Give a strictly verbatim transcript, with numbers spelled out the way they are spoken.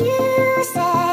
You said.